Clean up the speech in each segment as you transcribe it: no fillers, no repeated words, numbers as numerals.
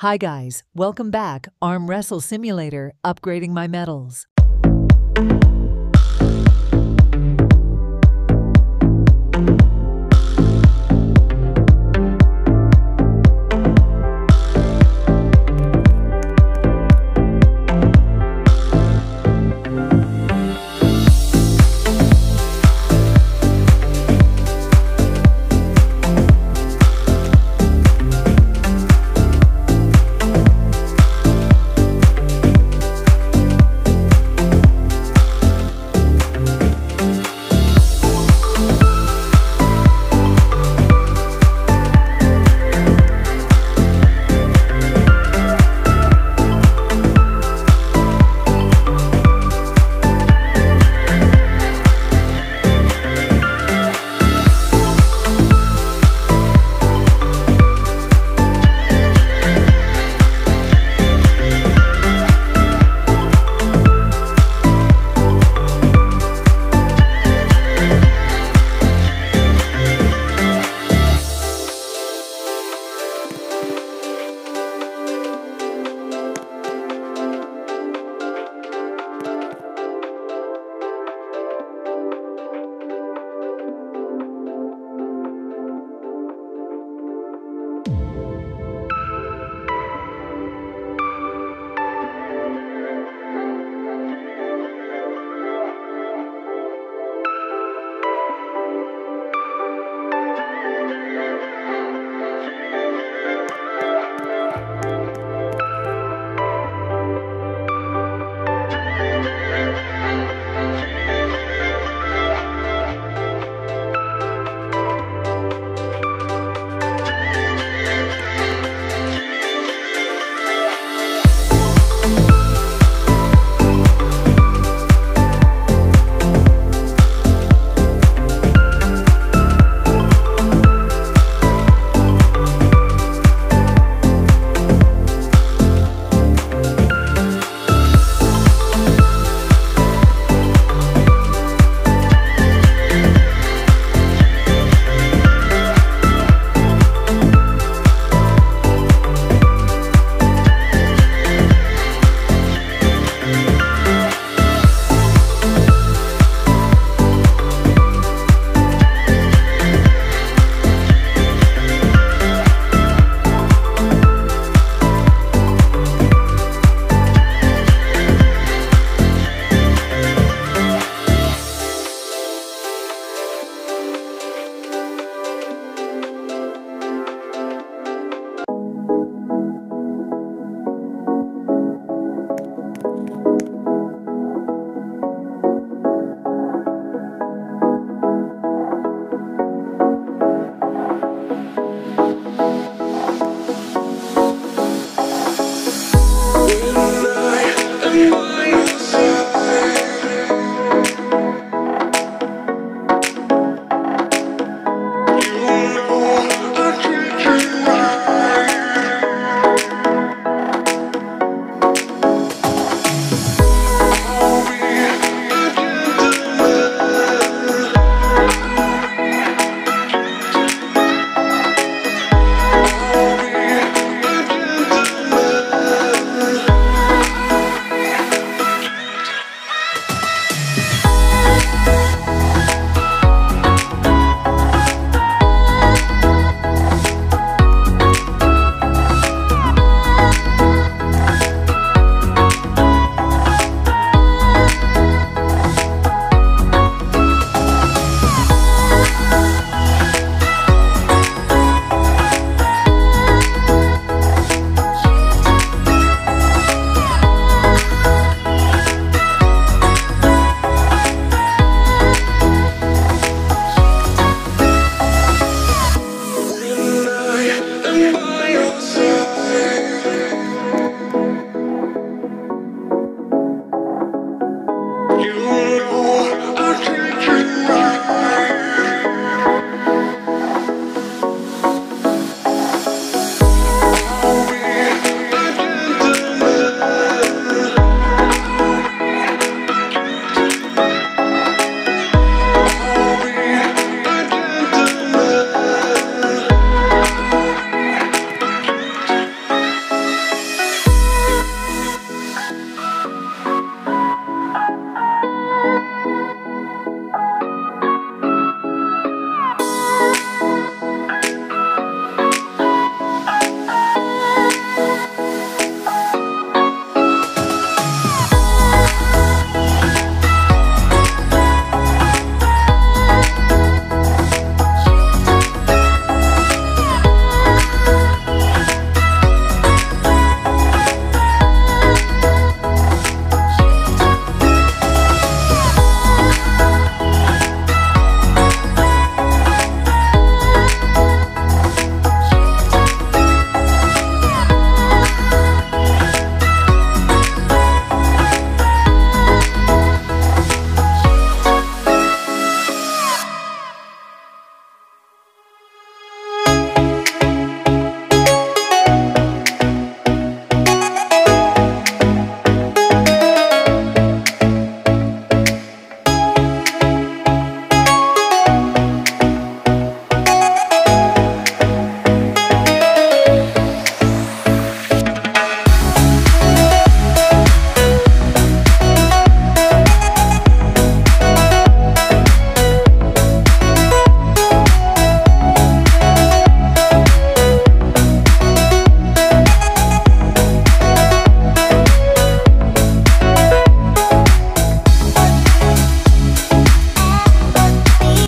Hi guys, welcome back, Arm Wrestle Simulator, upgrading my medals.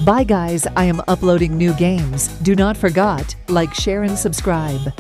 Bye guys, I am uploading new games. Do not forget, like, share and subscribe.